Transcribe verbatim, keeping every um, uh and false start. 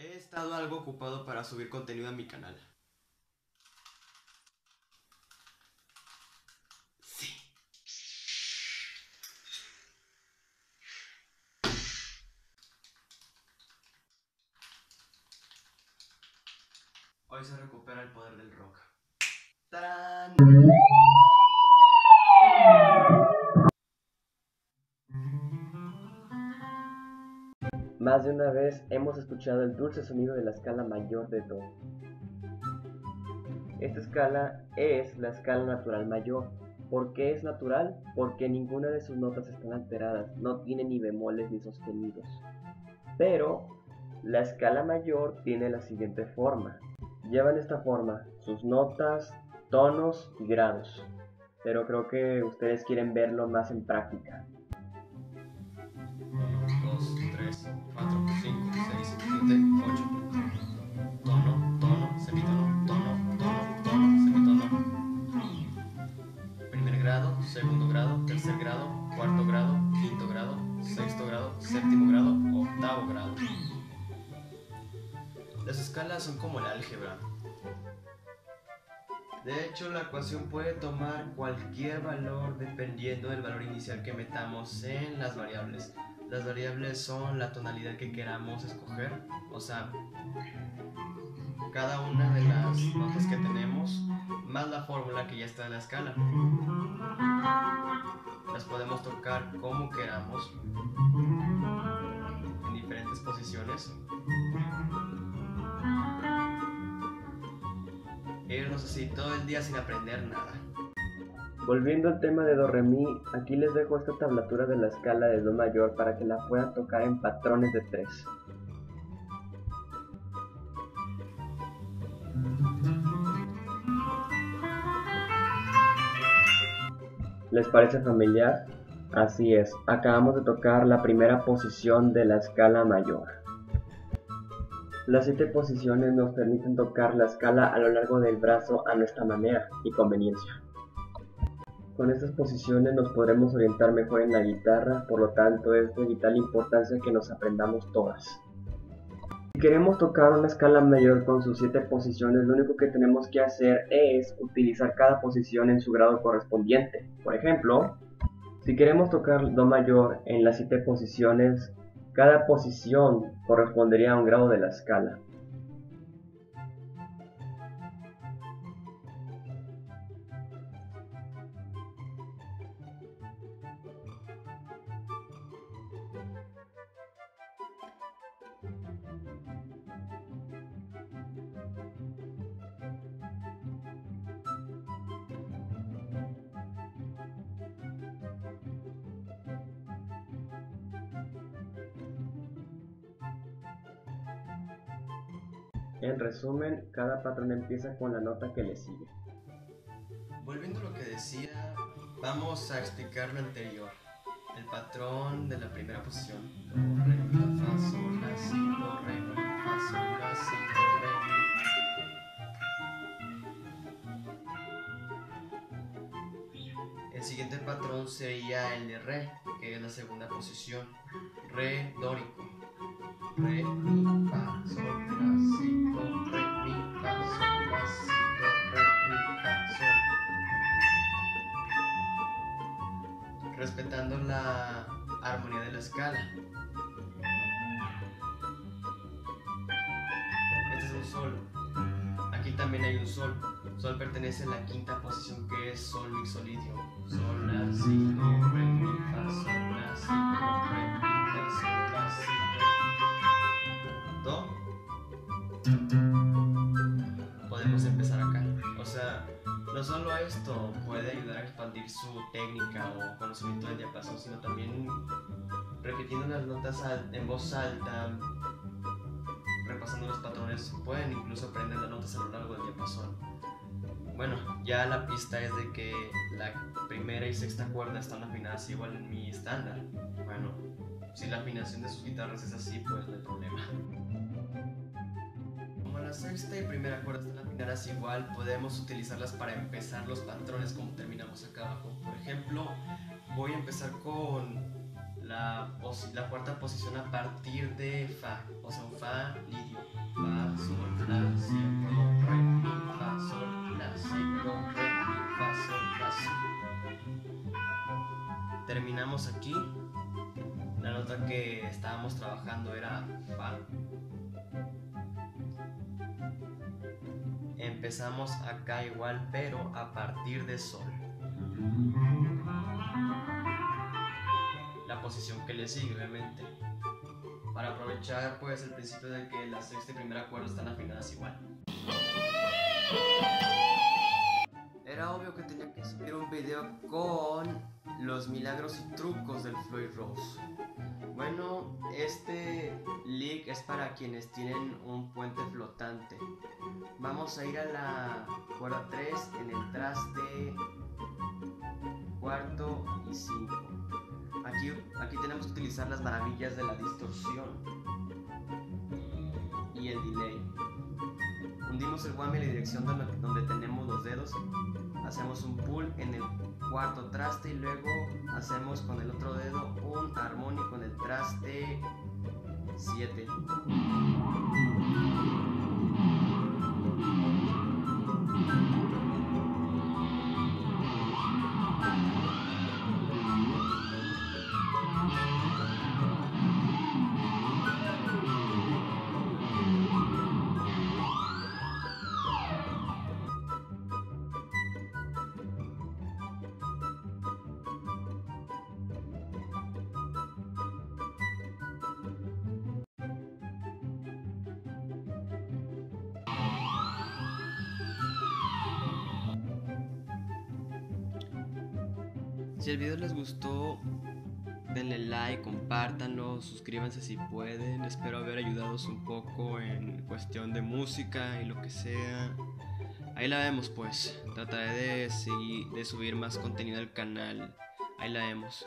He estado algo ocupado para subir contenido a mi canal. Sí. Hoy se recupera el poder del rock. ¡Tarán! Más de una vez hemos escuchado el dulce sonido de la escala mayor de Do. Esta escala es la escala natural mayor. ¿Por qué es natural? Porque ninguna de sus notas están alteradas, no tiene ni bemoles ni sostenidos. Pero la escala mayor tiene la siguiente forma. Llevan esta forma, sus notas, tonos y grados. Pero creo que ustedes quieren verlo más en práctica. uno, dos, tres, cuatro, cinco, seis, siete, ocho. Tono, tono, semitono, tono, tono, tono, semitono. Primer grado, segundo grado, tercer grado, cuarto grado, quinto grado, sexto grado, séptimo grado, octavo grado. Las escalas son como el álgebra. De hecho, la ecuación puede tomar cualquier valor dependiendo del valor inicial que metamos en las variables. Las variables son la tonalidad que queramos escoger, o sea, cada una de las notas que tenemos, más la fórmula que ya está en la escala. Las podemos tocar como queramos, en diferentes posiciones. Irnos así todo el día sin aprender nada. Volviendo al tema de Do Re Mi, aquí les dejo esta tablatura de la escala de Do mayor para que la puedan tocar en patrones de tres. ¿Les parece familiar? Así es, acabamos de tocar la primera posición de la escala mayor. Las siete posiciones nos permiten tocar la escala a lo largo del brazo a nuestra manera y conveniencia. Con estas posiciones nos podremos orientar mejor en la guitarra, por lo tanto es de vital importancia que nos aprendamos todas. Si queremos tocar una escala mayor con sus siete posiciones, lo único que tenemos que hacer es utilizar cada posición en su grado correspondiente. Por ejemplo, si queremos tocar Do mayor en las siete posiciones, cada posición correspondería a un grado de la escala. En resumen, cada patrón empieza con la nota que le sigue. Volviendo a lo que decía, vamos a explicar lo anterior. El patrón de la primera posición. Do, re, mi, fa, sol, la, si, do, re, mi, fa, sol, la, si, do, re, mi. El siguiente patrón sería el de re, que es la segunda posición. Re dórico. Re, mi, fa, sol, la, si. Respetando la armonía de la escala. Este es un sol. Aquí también hay un sol. Sol pertenece a la quinta posición, que es sol mixolidio. Sol, la, si, do, re, mi, fa, sol, la, si, do, re, mi, fa, sol, la, si, do. Do. Podemos empezar acá. O sea, no solo esto puede ayudar a expandir su técnica o conocimiento del diapasón, sino también repitiendo las notas en voz alta, repasando los patrones, pueden incluso aprender las notas a lo largo del diapasón. Bueno, ya la pista es de que la primera y sexta cuerda están afinadas igual en mi estándar. Bueno, si la afinación de sus guitarras es así, pues no hay problema. la sexta y primera cuerda están afinadas igual, podemos utilizarlas para empezar los patrones como terminamos acá abajo. Por ejemplo, voy a empezar con la, la cuarta posición a partir de Fa, o sea, un Fa, lidio, Fa, Sol, La, Si, Do, Re, Mi, Fa, Sol, La, Si, Do, Re, Mi, Fa, Sol, La, Si. Terminamos aquí. La nota que estábamos trabajando era Fa. Empezamos acá igual, pero a partir de Sol. La posición que le sigue, obviamente. Para aprovechar pues el principio de que la sexta y primera cuerda están afinadas igual. Era obvio que tenía que subir un video con los milagros y trucos del floydrose. Bueno, este lick es para quienes tienen un puente flotante. Vamos a ir a la cuerda tres en el traste cuarto y cinco. Aquí, aquí tenemos que utilizar las maravillas de la distorsión y el delay. Hundimos el guame en la dirección donde, donde tenemos los dedos. Hacemos un pull en el cuarto traste y luego hacemos con el otro dedo un armónico en el traste siete. Si el video les gustó, denle like, compártanlo, suscríbanse si pueden. Espero haber ayudados un poco en cuestión de música y lo que sea. Ahí la vemos pues, trataré de, seguir, de subir más contenido al canal. Ahí la vemos.